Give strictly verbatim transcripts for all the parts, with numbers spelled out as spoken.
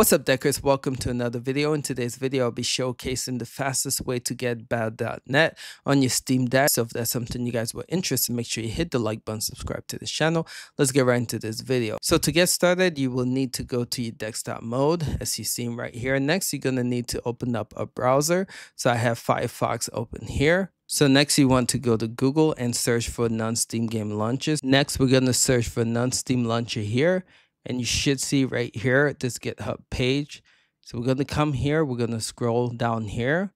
What's up, Deckers? Welcome to another video. In today's video, I'll be showcasing the fastest way to get Battle dot net on your Steam Deck. So if that's something you guys were interested in, make sure you hit the like button, subscribe to this channel. Let's get right into this video. So to get started, you will need to go to your desktop mode, as you see right here. Next, you're going to need to open up a browser. So I have Firefox open here. So next you want to go to Google and search for non-Steam game launchers. Next, we're going to search for non-Steam launcher here. And you should see right here, this GitHub page. So we're going to come here. We're going to scroll down here.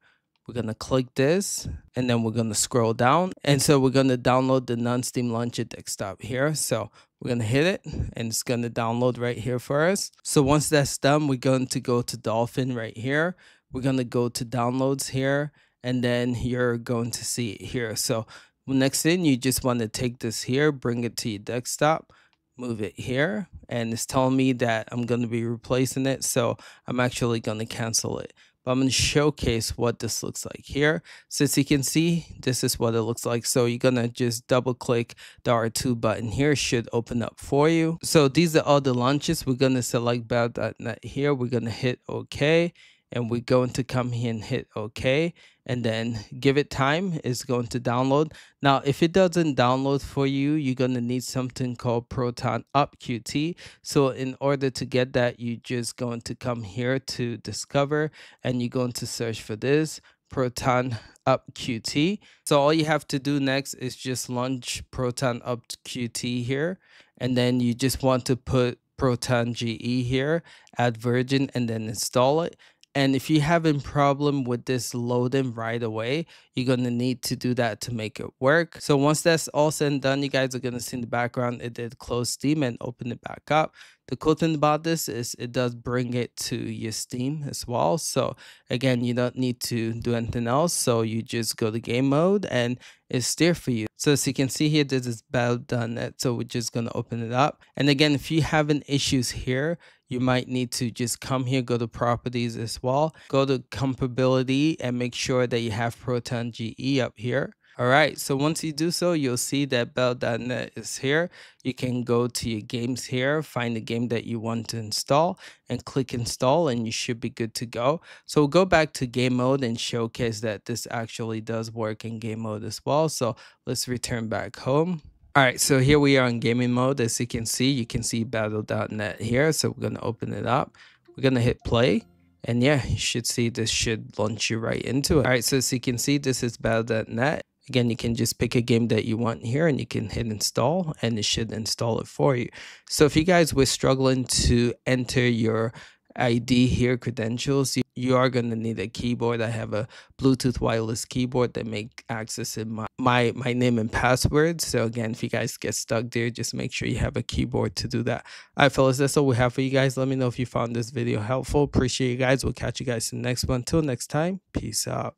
We're going to click this and then we're going to scroll down. And so we're going to download the non-Steam launcher desktop here. So we're going to hit it and it's going to download right here for us. So once that's done, we're going to go to Dolphin right here. We're going to go to downloads here and then you're going to see it here. So next thing, you just want to take this here, bring it to your desktop. Move it here, and it's telling me that I'm going to be replacing it, so I'm actually going to cancel it. But I'm going to showcase what this looks like here. So as you can see, this is what it looks like. So you're going to just double click the R two button here. It should open up for you. So these are all the launches. We're going to select Battle dot net here. We're going to hit OK. And we're going to come here and hit OK and then give it time. It's going to download. Now, if it doesn't download for you, you're going to need something called Proton Up Q T. So in order to get that, you're just going to come here to Discover and you're going to search for this Proton Up Q T. So all you have to do next is just launch Proton Up Q T here. And then you just want to put Proton G E here, add version, and then install it. And if you're having a problem with this loading right away, you're going to need to do that to make it work. So once that's all said and done, you guys are going to see in the background, it did close Steam and open it back up. The cool thing about this is it does bring it to your Steam as well. So again, you don't need to do anything else. So you just go to game mode and it's there for you. So as you can see here, this is Battle dot net. So we're just going to open it up. And again, if you're having issues here, you might need to just come here, go to properties as well, go to compatibility and make sure that you have Proton G E up here. All right, so once you do so, you'll see that Battle dot net is here. You can go to your games here, find the game that you want to install and click install and you should be good to go. So we'll go back to game mode and showcase that this actually does work in game mode as well. So let's return back home. All right, so here we are in gaming mode. As you can see, you can see Battle dot net here. So we're gonna open it up. We're gonna hit play. And yeah, you should see this should launch you right into it. All right, so as you can see, this is Battle dot net. Again, you can just pick a game that you want here and you can hit install and it should install it for you. So if you guys were struggling to enter your I D here, credentials, you, you are going to need a keyboard. I have a Bluetooth wireless keyboard that make access in my, my, my name and password. So again, if you guys get stuck there, just make sure you have a keyboard to do that. All right, fellas, that's all we have for you guys. Let me know if you found this video helpful. Appreciate you guys. We'll catch you guys in the next one. Till next time, peace out.